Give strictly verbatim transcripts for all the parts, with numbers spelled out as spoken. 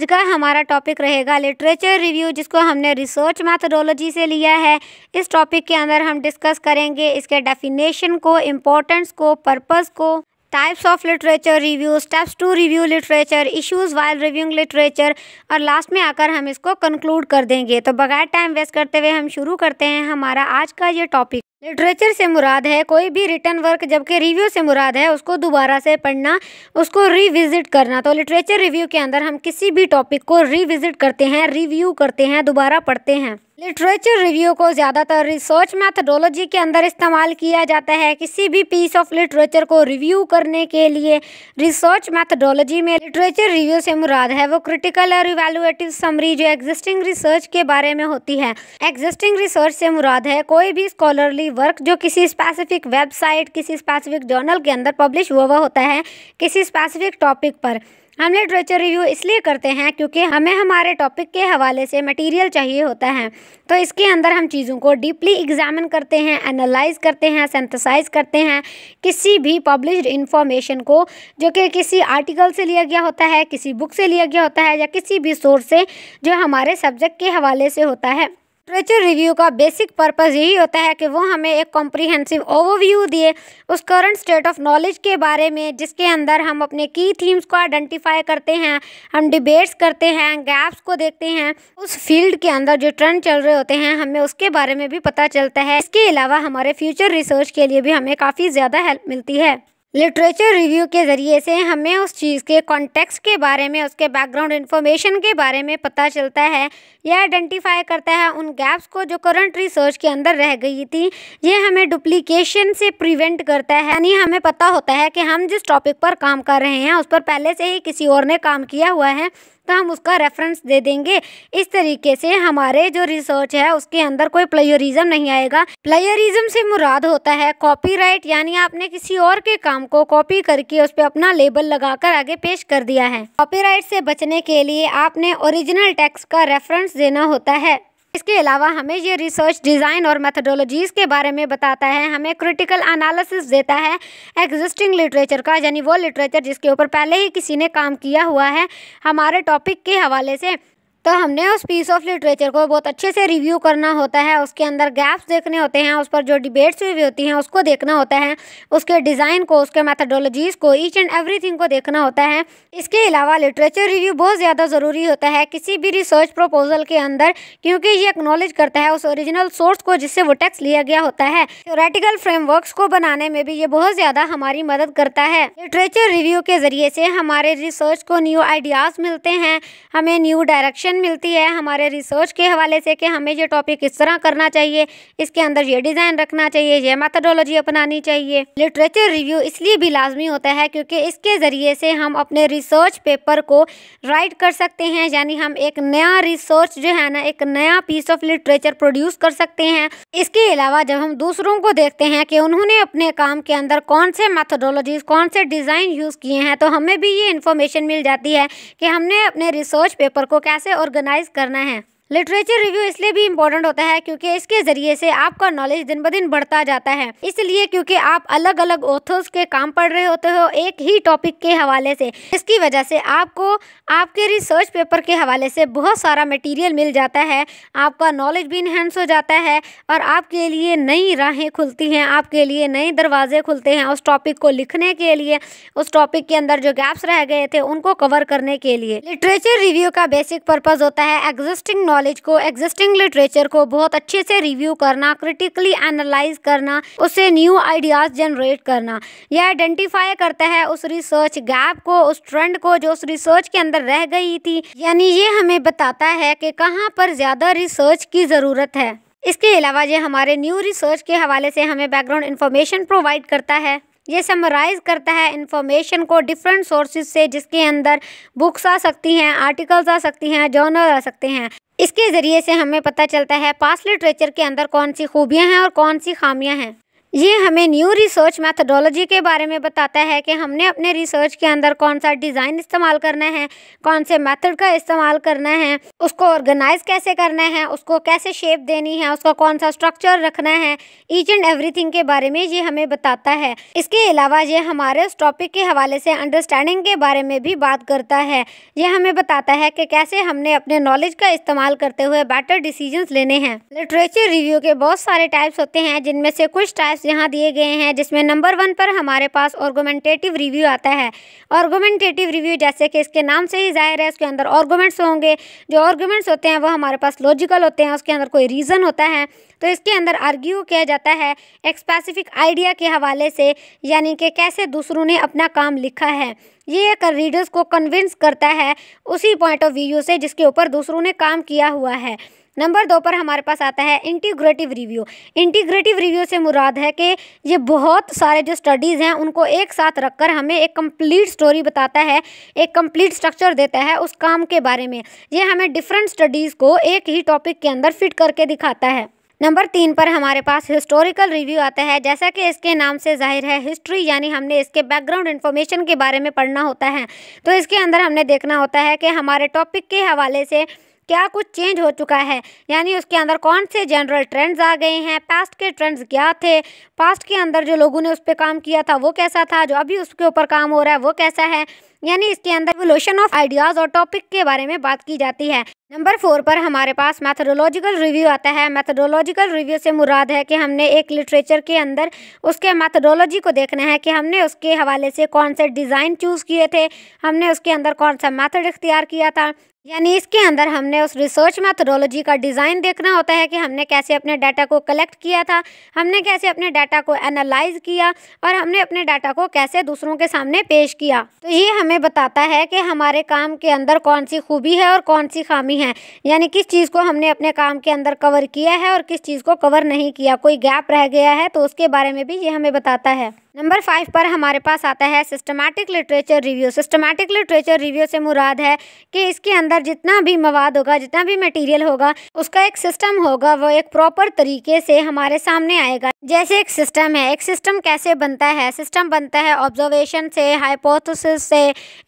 आज का हमारा टॉपिक रहेगा लिटरेचर रिव्यू, जिसको हमने रिसर्च मैथडोलॉजी से लिया है। इस टॉपिक के अंदर हम डिस्कस करेंगे इसके डेफिनेशन को, इम्पोर्टेंस को, पर्पस को, types of literature review, steps to review literature, issues while reviewing literature, और लास्ट में आकर हम इसको कंक्लूड कर देंगे। तो बगैर टाइम वेस्ट करते हुए हम शुरू करते हैं हमारा आज का ये टॉपिक। लिटरेचर से मुराद है कोई भी रिटन वर्क, जबकि रिव्यू से मुराद है उसको दोबारा से पढ़ना, उसको रिविज़िट करना। तो लिटरेचर रिव्यू के अंदर हम किसी भी टॉपिक को रिविज़िट करते हैं, रिव्यू करते हैं, दोबारा पढ़ते हैं। लिटरेचर रिव्यू को ज़्यादातर रिसर्च मैथडोलॉजी के अंदर इस्तेमाल किया जाता है। किसी भी पीस ऑफ लिटरेचर को रिव्यू करने के लिए रिसर्च मैथडोलॉजी में लिटरेचर रिव्यू से मुराद है वो क्रिटिकल और इवैल्यूएटिव समरी जो एग्जिस्टिंग रिसर्च के बारे में होती है। एग्जिस्टिंग रिसर्च से मुराद है कोई भी स्कॉलरली वर्क जो किसी स्पेसिफिक वेबसाइट, किसी स्पेसिफिक जर्नल के अंदर पब्लिश हुआ हुआ होता है किसी स्पेसिफिक टॉपिक पर। हम लिटरेचर रिव्यू इसलिए करते हैं क्योंकि हमें हमारे टॉपिक के हवाले से मटेरियल चाहिए होता है। तो इसके अंदर हम चीज़ों को डीपली एग्जामिन करते हैं, एनालाइज करते हैं, सिंथेसाइज करते हैं। किसी भी पब्लिश्ड इंफॉर्मेशन को जो कि किसी आर्टिकल से लिया गया होता है, किसी बुक से लिया गया होता है, या किसी भी सोर्स से जो हमारे सब्जेक्ट के हवाले से होता है। लिटरेचर रिव्यू का बेसिक पर्पस यही होता है कि वो हमें एक कॉम्प्रिहेंसिव ओवरव्यू दिए उस करंट स्टेट ऑफ नॉलेज के बारे में, जिसके अंदर हम अपने की थीम्स को आइडेंटिफाई करते हैं, हम डिबेट्स करते हैं, गैप्स को देखते हैं, उस फील्ड के अंदर जो ट्रेंड चल रहे होते हैं हमें उसके बारे में भी पता चलता है। इसके अलावा हमारे फ्यूचर रिसर्च के लिए भी हमें काफ़ी ज़्यादा हेल्प मिलती है। लिटरेचर रिव्यू के ज़रिए से हमें उस चीज़ के कॉन्टेक्स्ट के बारे में, उसके बैकग्राउंड इन्फॉर्मेशन के बारे में पता चलता है। यह आइडेंटिफाई करता है उन गैप्स को जो करंट रिसर्च के अंदर रह गई थी। यह हमें डुप्लीकेशन से प्रिवेंट करता है, यानी हमें पता होता है कि हम जिस टॉपिक पर काम कर रहे हैं उस पर पहले से ही किसी और ने काम किया हुआ है, तो हम उसका रेफरेंस दे देंगे। इस तरीके से हमारे जो रिसर्च है उसके अंदर कोई प्लेजरिज्म नहीं आएगा। प्लेजरिज्म से मुराद होता है कॉपीराइट, यानी आपने किसी और के काम को कॉपी करके उस पर अपना लेबल लगाकर आगे पेश कर दिया है। कॉपीराइट से बचने के लिए आपने ओरिजिनल टेक्स्ट का रेफरेंस देना होता है। इसके अलावा हमें ये रिसर्च डिज़ाइन और मेथडोलॉजीज़ के बारे में बताता है, हमें क्रिटिकल एनालिसिस देता है एग्जिस्टिंग लिटरेचर का, यानी वो लिटरेचर जिसके ऊपर पहले ही किसी ने काम किया हुआ है हमारे टॉपिक के हवाले से। तो हमने उस पीस ऑफ लिटरेचर को बहुत अच्छे से रिव्यू करना होता है, उसके अंदर गैप्स देखने होते हैं, उस पर जो डिबेट्स हुई होती हैं उसको देखना होता है, उसके डिज़ाइन को, उसके मेथडोलॉजीज़ को, ईच एंड एवरीथिंग को देखना होता है। इसके अलावा लिटरेचर रिव्यू बहुत ज़्यादा ज़रूरी होता है किसी भी रिसर्च प्रपोजल के अंदर, क्योंकि ये एक्नॉलेज करता है उस ओरिजिनल सोर्स को जिससे वो टेक्स्ट लिया गया होता है। थ्योरेटिकल फ्रेमवर्क्स को बनाने में भी ये बहुत ज़्यादा हमारी मदद करता है। लिटरेचर रिव्यू के ज़रिए से हमारे रिसर्च को न्यू आइडियाज़ मिलते हैं, हमें न्यू डायरेक्शन मिलती है हमारे रिसर्च के हवाले से कि हमें ये टॉपिक इस तरह करना चाहिए, इसके अंदर ये डिज़ाइन रखना चाहिए, ये मेथडोलॉजी अपनानी चाहिए। लिटरेचर रिव्यू इसलिए भी लाजमी होता है क्योंकि इसके ज़रिए से हम अपने रिसर्च पेपर को राइट कर सकते हैं, यानी हम एक नया रिसर्च जो है ना, एक नया पीस ऑफ लिटरेचर प्रोड्यूस कर सकते हैं। इसके अलावा जब हम दूसरों को देखते हैं कि उन्होंने अपने काम के अंदर कौन से मेथडोलॉजीज, कौन से डिज़ाइन यूज़ किए हैं, तो हमें भी ये इन्फॉर्मेशन मिल जाती है कि हमने अपने रिसर्च पेपर को कैसे ऑर्गेनाइज करना है। लिटरेचर रिव्यू इसलिए भी इम्पोर्टेंट होता है क्योंकि इसके ज़रिए से आपका नॉलेज दिन ब दिन बढ़ता जाता है, इसलिए क्योंकि आप अलग अलग ऑथर्स के काम पढ़ रहे होते हो एक ही टॉपिक के हवाले से। इसकी वजह से आपको आपके रिसर्च पेपर के हवाले से बहुत सारा मटेरियल मिल जाता है, आपका नॉलेज भी इन्हेंस हो जाता है और आपके लिए नई राहें खुलती हैं, आपके लिए नए दरवाजे खुलते हैं उस टॉपिक को लिखने के लिए, उस टॉपिक के अंदर जो गैप्स रह गए थे उनको कवर करने के लिए। लिटरेचर रिव्यू का बेसिक पर्पज़ होता है एग्जिस्टिंग नॉलेज को, एग्जिस्टिंग लिटरेचर को बहुत अच्छे से रिव्यू करना, क्रिटिकली एनालाइज करना, उससे न्यू आइडियाज़ जनरेट करना। यह आइडेंटिफाई करता है उस रिसर्च गैप को, उस ट्रेंड को जो उस रिसर्च के अंदर रह गई थी, यानी ये हमें बताता है कि कहाँ पर ज़्यादा रिसर्च की ज़रूरत है। इसके अलावा ये हमारे न्यू रिसर्च के हवाले से हमें बैकग्राउंड इन्फॉर्मेशन प्रोवाइड करता है। ये समराइज करता है इन्फॉर्मेशन को डिफरेंट सोर्सेज से, जिसके अंदर बुक्स आ सकती हैं, आर्टिकल्स आ सकती हैं, जर्नल आ सकते हैं। इसके ज़रिए से हमें पता चलता है पास्ट लिटरेचर के अंदर कौन सी खूबियां हैं और कौन सी खामियां हैं। ये हमें न्यू रिसर्च मैथडोलॉजी के बारे में बताता है कि हमने अपने रिसर्च के अंदर कौन सा डिज़ाइन इस्तेमाल करना है, कौन से मेथड का इस्तेमाल करना है, उसको ऑर्गेनाइज कैसे करना है, उसको कैसे शेप देनी है, उसका कौन सा स्ट्रक्चर रखना है, ईच एंड एवरीथिंग के बारे में ये हमें बताता है। इसके अलावा ये हमारे उस टॉपिक के हवाले से अंडरस्टैंडिंग के बारे में भी बात करता है। यह हमें बताता है कि कैसे हमने अपने नॉलेज का इस्तेमाल करते हुए बेटर डिसीजंस लेने हैं। लिटरेचर रिव्यू के बहुत सारे टाइप्स होते हैं, जिनमें से कुछ टाइप्स यहाँ दिए गए हैं, जिसमें नंबर वन पर हमारे पास आर्गुमेंटेटिव रिव्यू आता है। आर्गुमेंटेटिव रिव्यू जैसे कि इसके नाम से ही जाहिर है, उसके अंदर आर्गुमेंट्स होंगे। जो आर्गुमेंट्स होते हैं वो हमारे पास लॉजिकल होते हैं, उसके अंदर कोई रीज़न होता है। तो इसके अंदर आर्ग्यू किया जाता है एक स्पेसिफिक आइडिया के हवाले से, यानी कि कैसे दूसरों ने अपना काम लिखा है। ये एक रीडर्स को कन्विंस करता है उसी पॉइंट ऑफ व्यू से जिसके ऊपर दूसरों ने काम किया हुआ है। नंबर दो पर हमारे पास आता है इंटीग्रेटिव रिव्यू। इंटीग्रेटिव रिव्यू से मुराद है कि ये बहुत सारे जो स्टडीज़ हैं उनको एक साथ रखकर हमें एक कंप्लीट स्टोरी बताता है, एक कंप्लीट स्ट्रक्चर देता है उस काम के बारे में। ये हमें डिफरेंट स्टडीज़ को एक ही टॉपिक के अंदर फिट करके दिखाता है। नंबर तीन पर हमारे पास हिस्टोरिकल रिव्यू आता है। जैसा कि इसके नाम से जाहिर है, हिस्ट्री यानी हमने इसके बैकग्राउंड इन्फॉर्मेशन के बारे में पढ़ना होता है। तो इसके अंदर हमने देखना होता है कि हमारे टॉपिक के हवाले से क्या कुछ चेंज हो चुका है, यानी उसके अंदर कौन से जनरल ट्रेंड्स आ गए हैं, पास्ट के ट्रेंड्स क्या थे, पास्ट के अंदर जो लोगों ने उस पर काम किया था वो कैसा था, जो अभी उसके ऊपर काम हो रहा है वो कैसा है, यानी इसके अंदर इवोल्यूशन ऑफ आइडियाज़ और टॉपिक के बारे में बात की जाती है। नंबर फोर पर हमारे पास मैथडोलॉजिकल रिव्यू आता है। मैथडोलॉजिकल रिव्यू से मुराद है कि हमने एक लिटरेचर के अंदर उसके मैथडोलॉजी को देखना है कि हमने उसके हवाले से कौन से डिज़ाइन चूज़ किए थे, हमने उसके अंदर कौन सा मैथड इख्तियार किया था, यानी इसके अंदर हमने उस रिसर्च मैथडोलॉजी का डिज़ाइन देखना होता है कि हमने कैसे अपने डाटा को कलेक्ट किया था, हमने कैसे अपने डाटा को एनालाइज किया और हमने अपने डाटा को कैसे दूसरों के सामने पेश किया। तो ये हमें बताता है कि हमारे काम के अंदर कौन सी खूबी है और कौन सी खामी है, यानी किस चीज़ को हमने अपने काम के अंदर कवर किया है और किस चीज़ को कवर नहीं किया, कोई गैप रह गया है तो उसके बारे में भी ये हमें बताता है। नंबर फाइव पर हमारे पास आता है systematic literature review. Systematic literature review से मुराद है कि इसके अंदर जितना भी मवाद होगा, जितना भी मटेरियल होगा, उसका एक सिस्टम होगा, वो एक प्रॉपर तरीके से हमारे सामने आएगा। जैसे एक सिस्टम है, एक सिस्टम कैसे बनता है? सिस्टम बनता है ऑब्जर्वेशन से, हाइपोथेसिस से,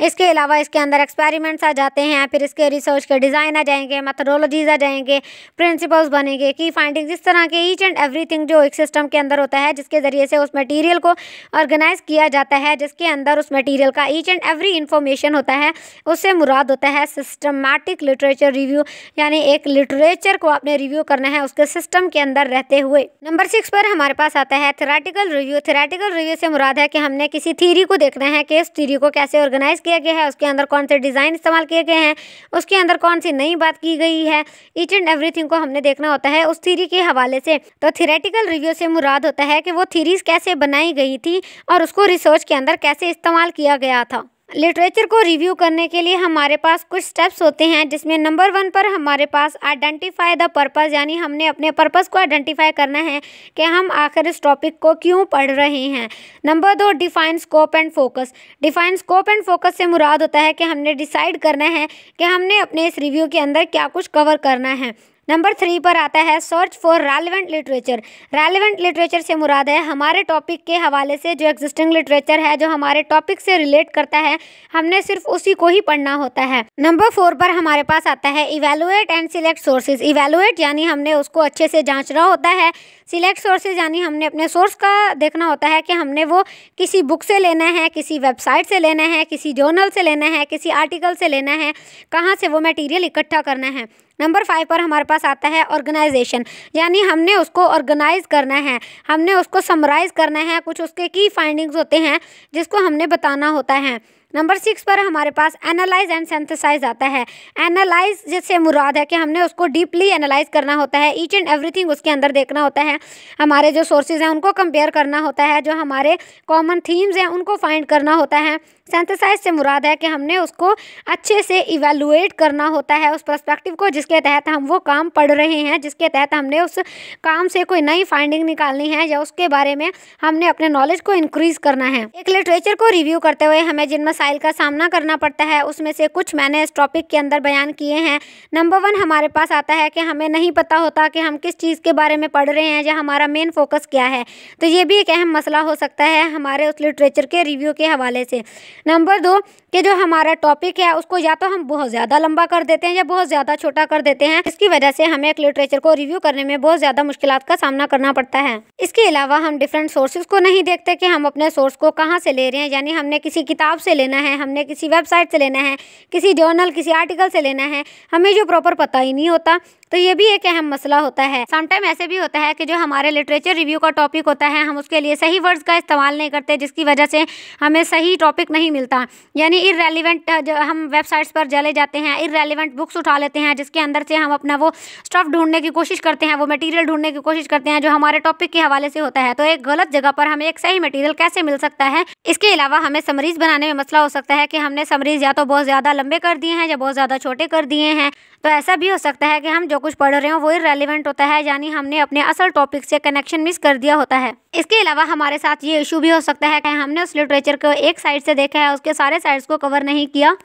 इसके अलावा इसके अंदर एक्सपेरिमेंट्स आ जाते हैं, फिर इसके रिसर्च के डिज़ाइन आ जाएंगे, मेथडोलॉजीज आ जाएंगे, प्रिंसिपल्स बनेंगे, की फाइंडिंग, इस तरह के ईच एंड एवरीथिंग जो एक सिस्टम के अंदर होता है, जिसके ज़रिए से उस मटीरियल को ऑर्गेनाइज किया जाता है, जिसके अंदर उस मटेरियल का ईच एंड एवरी इंफॉर्मेशन होता है, उससे मुराद होता है सिस्टमैटिक लिटरेचर रिव्यू, यानी एक लिटरेचर को आपने रिव्यू करना है उसके सिस्टम के अंदर रहते हुए। नंबर सिक्स पर हमारे पास आता है थ्योरेटिकल रिव्यू। थ्योरेटिकल रिव्यू से मुराद है कि हमने किसी थ्योरी को देखना है कि उस थ्योरी को कैसे ऑर्गेनाइज किया गया है, उसके अंदर कौन से डिज़ाइन इस्तेमाल किए गए हैं, उसके अंदर कौन सी नई बात की गई है, ईच एंड एवरीथिंग को हमने देखना होता है उस थ्योरी के हवाले से। तो थ्योरेटिकल रिव्यू से मुराद होता है कि वो थ्योरीज कैसे बनाई गई थी और उसको रिसर्च के अंदर कैसे इस्तेमाल किया गया था। लिटरेचर को रिव्यू करने के लिए हमारे पास कुछ स्टेप्स होते हैं, जिसमें नंबर वन पर हमारे पास आइडेंटिफाई द पर्पस, यानी हमने अपने पर्पस को आइडेंटिफाई करना है कि हम आखिर इस टॉपिक को क्यों पढ़ रहे हैं। नंबर दो, define scope and focus. Define scope and focus से मुराद होता है कि हमने डिसाइड करना है कि हमने अपने इस रिव्यू के अंदर क्या कुछ कवर करना है। नंबर थ्री पर आता है search for relevant literature. Relevant literature से मुराद है हमारे टॉपिक के हवाले से जो एग्जिस्टिंग लिटरेचर है, जो हमारे टॉपिक से रिलेट करता है, हमने सिर्फ उसी को ही पढ़ना होता है। नंबर फोर पर हमारे पास आता है evaluate and select sources. Evaluate यानी हमने उसको अच्छे से जांचना होता है। सिलेक्ट सोर्सेज यानी हमने अपने सोर्स का देखना होता है कि हमने वो किसी बुक से लेना है, किसी वेबसाइट से लेना है, किसी जर्नल से लेना है, किसी आर्टिकल से लेना है, कहाँ से वो मटीरियल इकट्ठा करना है। नंबर फाइव पर हमारे पास आता है ऑर्गेनाइजेशन, यानी हमने उसको ऑर्गेनाइज करना है, हमने उसको समराइज करना है, कुछ उसके की फाइंडिंग्स होते हैं जिसको हमने बताना होता है। नंबर सिक्स पर हमारे पास एनालाइज एंड सिंथेसाइज आता है। एनालाइज जिससे मुराद है कि हमने उसको डीपली एनालाइज करना होता है, ईच एंड एवरीथिंग उसके अंदर देखना होता है, हमारे जो सोर्सेज हैं उनको कंपेयर करना होता है, जो हमारे कॉमन थीम्स हैं उनको फाइंड करना होता है। सिंथेसाइज से मुराद है कि हमने उसको अच्छे से इवेलुएट करना होता है उस पर्सपेक्टिव को जिसके तहत हम वो काम पढ़ रहे हैं, जिसके तहत हमने उस काम से कोई नई फाइंडिंग निकालनी है या उसके बारे में हमने अपने नॉलेज को इंक्रीज़ करना है। एक लिटरेचर को रिव्यू करते हुए हमें जिनमें मसाइल का सामना करना पड़ता है, उसमें से कुछ मैंने इस टॉपिक के अंदर बयान किए हैं। नंबर वन हमारे पास आता है कि हमें नहीं पता होता कि हम किस चीज़ के बारे में पढ़ रहे हैं या हमारा मेन फोकस क्या है, तो ये भी एक अहम मसला हो सकता है हमारे उस लिटरेचर के रिव्यू के हवाले से। नंबर दो कि जो हमारा टॉपिक है उसको या तो हम बहुत ज़्यादा लंबा कर देते हैं या बहुत ज़्यादा छोटा कर देते हैं, इसकी वजह से हमें एक लिटरेचर को रिव्यू करने में बहुत ज़्यादा मुश्किलात का सामना करना पड़ता है। इसके अलावा हम डिफरेंट सोर्सेज को नहीं देखते कि हम अपने सोर्स को कहाँ से ले रहे हैं, यानी हमने किसी किताब से लेना है, हमने किसी वेबसाइट से लेना है, किसी जर्नल किसी आर्टिकल से लेना है, हमें जो प्रॉपर पता ही नहीं होता, तो ये भी एक अहम मसला होता है। समटाइम ऐसे भी होता है कि जो हमारे लिटरेचर रिव्यू का टॉपिक होता है हम उसके लिए सही वर्ड्स का इस्तेमाल नहीं करते, जिसकी वजह से हमें सही टॉपिक नहीं मिलता, यानी इररेलेवेंट हम वेबसाइट्स पर चले जाते हैं, इररेलेवेंट बुक्स उठा लेते हैं जिसके अंदर से हम अपना वो स्टफ़ ढूंढने की कोशिश करते हैं, वो मटेरियल ढूंढने की कोशिश करते हैं जो हमारे टॉपिक के हवाले से होता है। तो एक गलत जगह पर हमें एक सही मटेरियल कैसे मिल सकता है। इसके अलावा हमें समरीज़ बनाने में मसला हो सकता है कि हमने समरीज़ या तो बहुत ज़्यादा लंबे कर दिए हैं या बहुत ज़्यादा छोटे कर दिए हैं, तो ऐसा भी हो सकता है कि हम जो कुछ पढ़ रहे हो वो इररेलेवेंट होता है, यानी हमने अपने असल टॉपिक से कनेक्शन मिस कर दिया होता है। इसके अलावा हमारे साथ ये इशू भी हो सकता है कि हमने उस लिटरेचर को एक साइड से देखा है, उसके सारे साइड्स को कवर नहीं किया।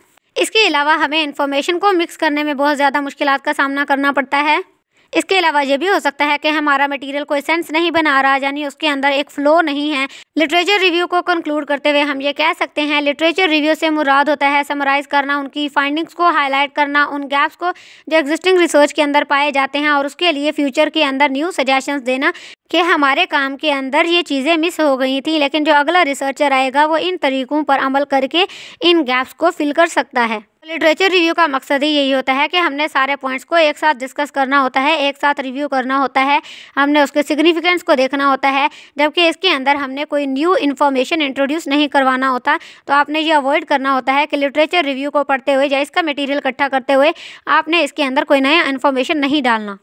इसके अलावा हमें इन्फॉर्मेशन को मिक्स करने में बहुत ज़्यादा मुश्किलात का सामना करना पड़ता है। इसके अलावा ये भी हो सकता है कि हमारा मटेरियल कोई सेंस नहीं बना रहा, यानी उसके अंदर एक फ़्लो नहीं है। लिटरेचर रिव्यू को कंक्लूड करते हुए हम ये कह सकते हैं लिटरेचर रिव्यू से मुराद होता है समराइज़ करना, उनकी फाइंडिंग्स को हाईलाइट करना, उन गैप्स को जो एग्जिस्टिंग रिसर्च के अंदर पाए जाते हैं और उसके लिए फ्यूचर के अंदर न्यू सजेशंस देना कि हमारे काम के अंदर ये चीज़ें मिस हो गई थी, लेकिन जो अगला रिसर्चर आएगा वो इन तरीक़ों पर अमल करके इन गैप्स को फिल कर सकता है। लिटरेचर रिव्यू का मकसद ही यही होता है कि हमने सारे पॉइंट्स को एक साथ डिस्कस करना होता है, एक साथ रिव्यू करना होता है, हमने उसके सिग्निफिकेंस को देखना होता है, जबकि इसके अंदर हमने कोई न्यू इन्फॉर्मेशन इंट्रोड्यूस नहीं करवाना होता। तो आपने ये अवॉइड करना होता है कि लिटरेचर रिव्यू को पढ़ते हुए या इसका मटीरियल इकट्ठा करते हुए आपने इसके अंदर कोई नया इन्फॉर्मेशन नहीं डालना।